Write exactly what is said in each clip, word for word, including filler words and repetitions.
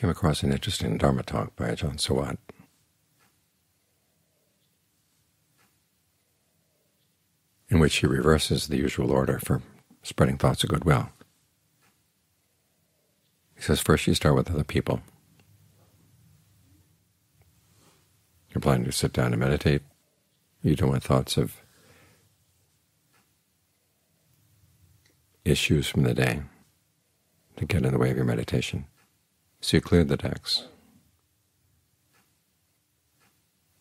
came across an interesting Dharma talk by Ajaan Suwat. In which he reverses the usual order for spreading thoughts of goodwill. He says, first you start with other people. You're planning to sit down and meditate. You don't want thoughts of issues from the day to get in the way of your meditation. So you clear the decks.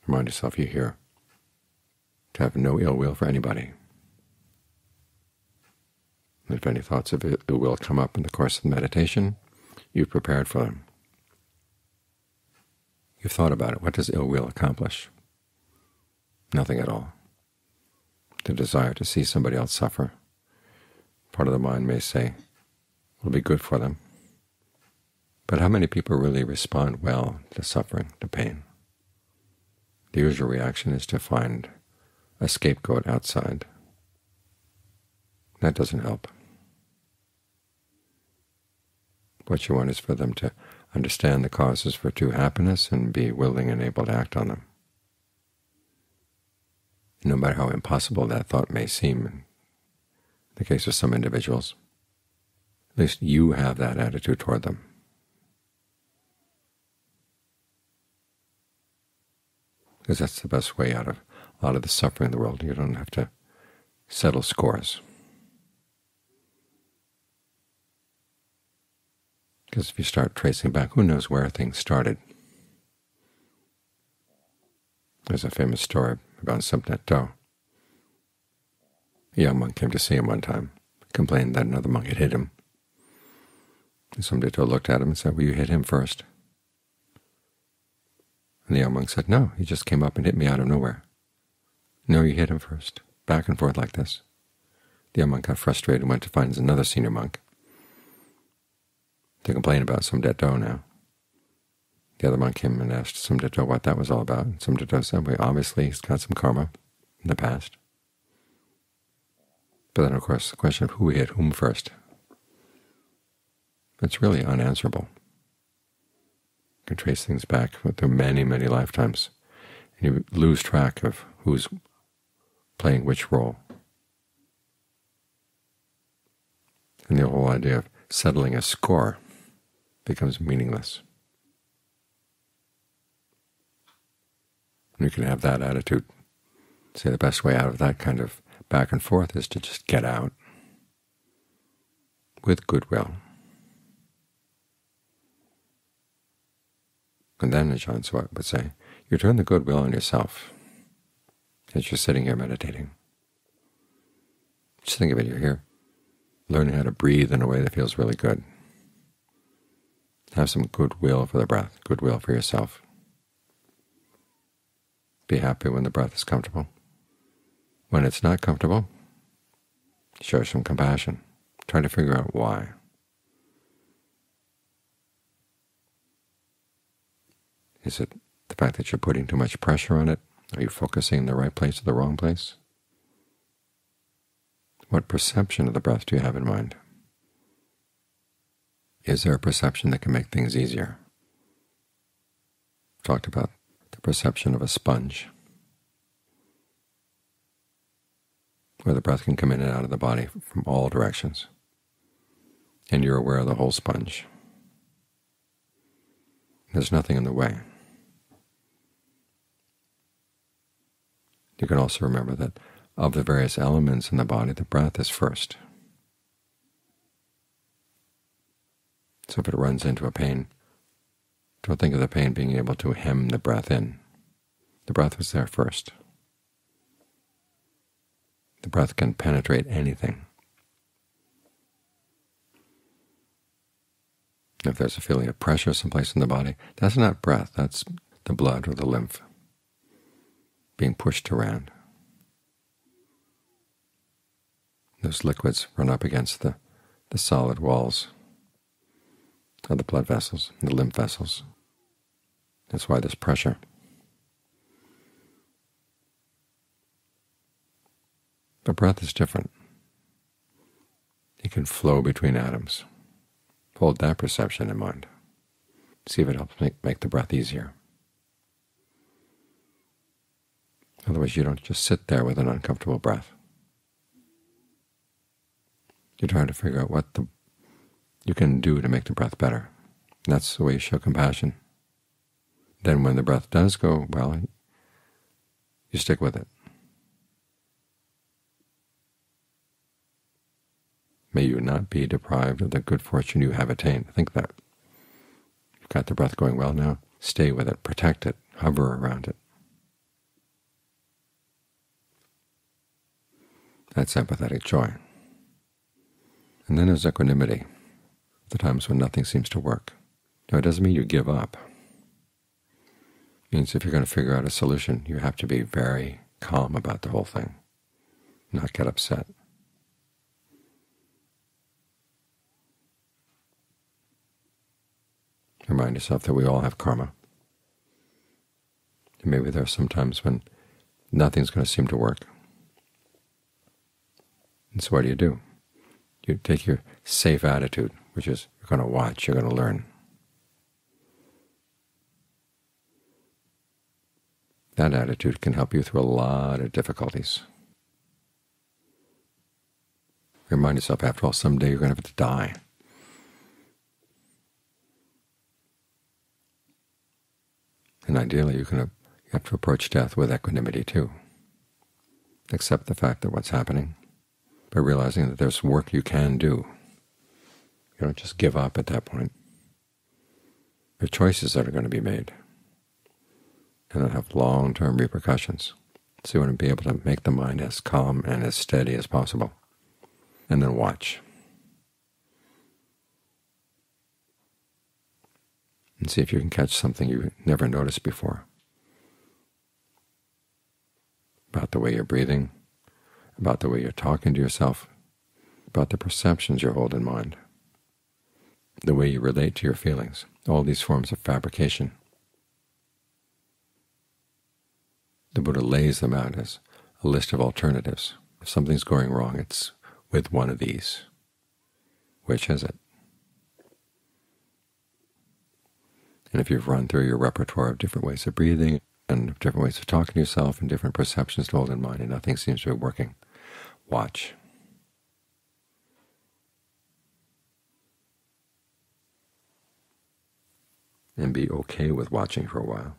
Remind yourself you're here to have no ill will for anybody. And if any thoughts of ill will come up in the course of the meditation, you've prepared for them. You've thought about it. What does ill will accomplish? Nothing at all. The desire to see somebody else suffer, part of the mind may say, will be good for them. But how many people really respond well to suffering, to pain? The usual reaction is to find a scapegoat outside. That doesn't help. What you want is for them to understand the causes for true happiness and be willing and able to act on them. No matter how impossible that thought may seem, in the case of some individuals, at least you have that attitude toward them. Because that's the best way out of a lot of the suffering in the world. You don't have to settle scores. Because if you start tracing back, who knows where things started? There's a famous story about Subnet Do. A young monk came to see him one time, complained that another monk had hit him. And Subnet Do looked at him and said, "Well, you hit him first." And the young monk said, "No, he just came up and hit me out of nowhere." "No, you hit him first." Back and forth like this. The young monk got frustrated and went to find another senior monk to complain about Subnet Do now. The other monk came and asked Subnet Do what that was all about. And Subnet Do said, "Well, obviously he's got some karma in the past." But then, of course, the question of who hit whom first, it's really unanswerable. You can trace things back through many, many lifetimes, and you lose track of who's playing which role. And the whole idea of settling a score becomes meaningless. And you can have that attitude. Say the best way out of that kind of back and forth is to just get out with goodwill. And then, as Ajaan Suwat would say, you turn the goodwill on yourself as you're sitting here meditating. Just think of it, you're here. Learn how to breathe in a way that feels really good. Have some goodwill for the breath, goodwill for yourself. Be happy when the breath is comfortable. When it's not comfortable, show some compassion. Try to figure out why. Is it the fact that you're putting too much pressure on it? Are you focusing in the right place or the wrong place? What perception of the breath do you have in mind? Is there a perception that can make things easier? We've talked about the perception of a sponge, where the breath can come in and out of the body from all directions, and you're aware of the whole sponge. There's nothing in the way. You can also remember that of the various elements in the body, the breath is first. So if it runs into a pain, don't think of the pain being able to hem the breath in. The breath was there first. The breath can penetrate anything. If there's a feeling of pressure someplace in the body, that's not breath, that's the blood or the lymph being pushed around. Those liquids run up against the, the solid walls of the blood vessels, the lymph vessels. That's why there's pressure. But breath is different. It can flow between atoms. Hold that perception in mind. See if it helps make, make the breath easier. Otherwise, you don't just sit there with an uncomfortable breath. You're trying to figure out what the, you can do to make the breath better. And that's the way you show compassion. Then when the breath does go well, you stick with it. May you not be deprived of the good fortune you have attained. Think that. You've got the breath going well now. Stay with it. Protect it. Hover around it. That's empathetic joy. And then there's equanimity, the times when nothing seems to work. Now, it doesn't mean you give up. It means if you're going to figure out a solution, you have to be very calm about the whole thing, not get upset. Remind yourself that we all have karma. And maybe there are some times when nothing's going to seem to work. And so what do you do? You take your safe attitude, which is you're going to watch, you're going to learn. That attitude can help you through a lot of difficulties. Remind yourself, after all, someday you're going to have to die. And ideally, you can you have to approach death with equanimity too. Accept the fact that what's happening, by realizing that there's work you can do. You don't just give up at that point. There are choices that are going to be made, and that have long-term repercussions. So you want to be able to make the mind as calm and as steady as possible, and then watch. And see if you can catch something you never noticed before about the way you're breathing, about the way you're talking to yourself, about the perceptions you hold in mind, the way you relate to your feelings, all these forms of fabrication. The Buddha lays them out as a list of alternatives. If something's going wrong, it's with one of these. Which is it? And if you've run through your repertoire of different ways of breathing and different ways of talking to yourself and different perceptions to hold in mind and nothing seems to be working, watch. And be okay with watching for a while.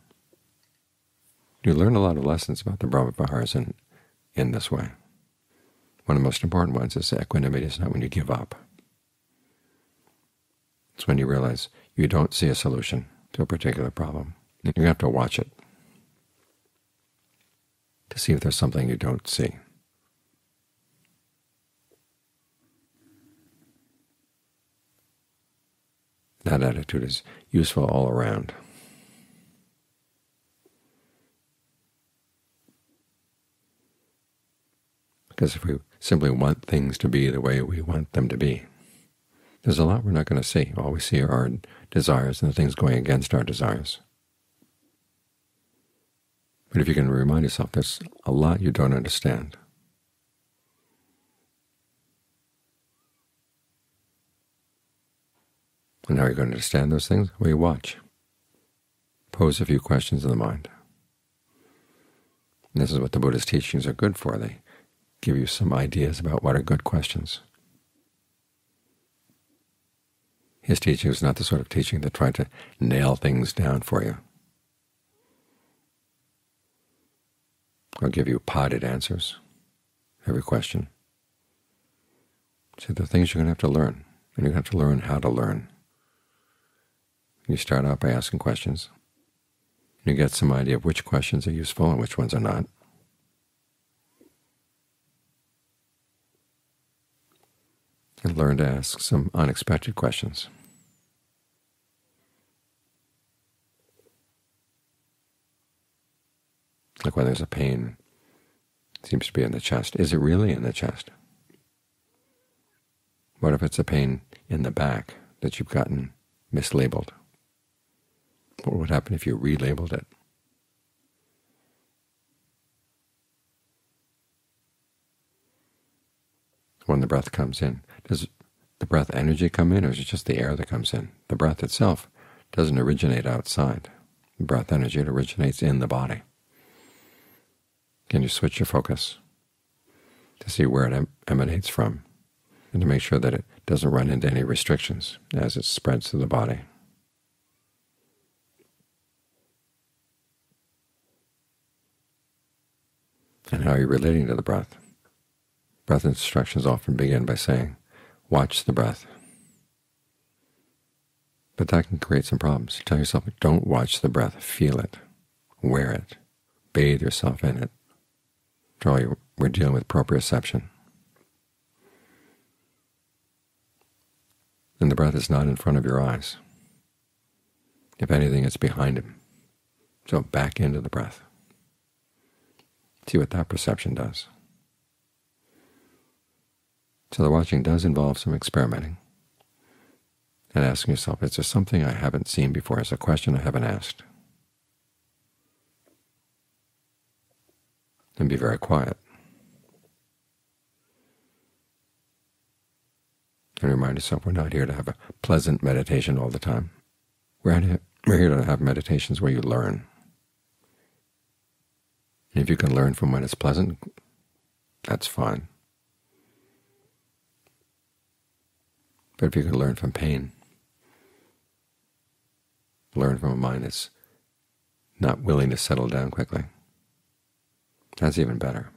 You learn a lot of lessons about the Brahmaviharas in, in this way. One of the most important ones is that equanimity is not when you give up. It's when you realize you don't see a solution to a particular problem. You have to watch it to see if there's something you don't see. That attitude is useful all around. Because if we simply want things to be the way we want them to be, there's a lot we're not going to see. All we see are our desires and the things going against our desires. But if you can remind yourself there's a lot you don't understand, and how are you going to understand those things? Well, you watch. Pose a few questions in the mind. And this is what the Buddha's teachings are good for. They give you some ideas about what are good questions. His teaching was not the sort of teaching that tried to nail things down for you or give you potted answers every question. So the things you're going to have to learn, and you're going to have to learn how to learn. You start out by asking questions. You get some idea of which questions are useful and which ones are not. And learn to ask some unexpected questions. Like when there's a pain, it seems to be in the chest. Is it really in the chest? What if it's a pain in the back that you've gotten mislabeled? What would happen if you relabeled it? When the breath comes in, does the breath energy come in, or is it just the air that comes in? The breath itself doesn't originate outside. Breath energy, it originates in the body. Can you switch your focus to see where it em emanates from, and to make sure that it doesn't run into any restrictions as it spreads through the body? And how are you relating to the breath? Breath instructions often begin by saying, watch the breath. But that can create some problems. Tell yourself, don't watch the breath. Feel it. Wear it. Bathe yourself in it. After all, we're dealing with proprioception. And the breath is not in front of your eyes. If anything, it's behind him. So back into the breath. See what that perception does. So the watching does involve some experimenting and asking yourself, is there something I haven't seen before? Is there a question I haven't asked? And be very quiet. And remind yourself, we're not here to have a pleasant meditation all the time. We're here to have meditations where you learn. And if you can learn from when it's pleasant, that's fine. But if you can learn from pain, learn from a mind that's not willing to settle down quickly, that's even better.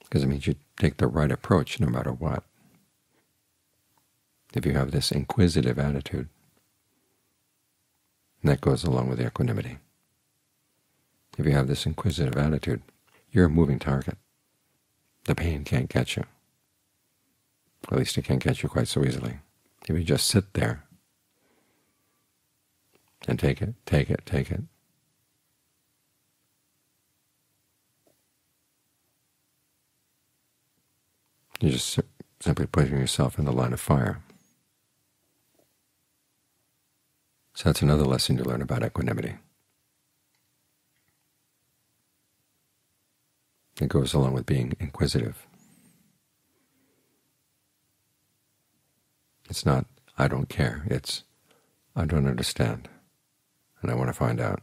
Because it means you take the right approach no matter what. If you have this inquisitive attitude, and that goes along with the equanimity. If you have this inquisitive attitude, you're a moving target. The pain can't get you. At least it can't get you quite so easily. If you just sit there and take it, take it, take it, you're just simply putting yourself in the line of fire. So that's another lesson to learn about equanimity. It goes along with being inquisitive. It's not, I don't care. It's, I don't understand, and I want to find out.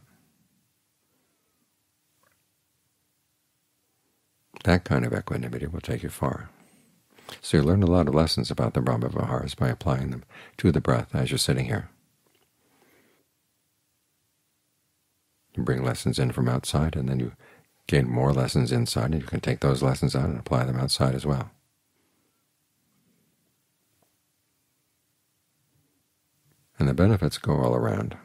That kind of equanimity will take you far. So you learn a lot of lessons about the Brahmaviharas by applying them to the breath as you're sitting here. You bring lessons in from outside, and then you gain more lessons inside, and you can take those lessons out and apply them outside as well. And the benefits go all around.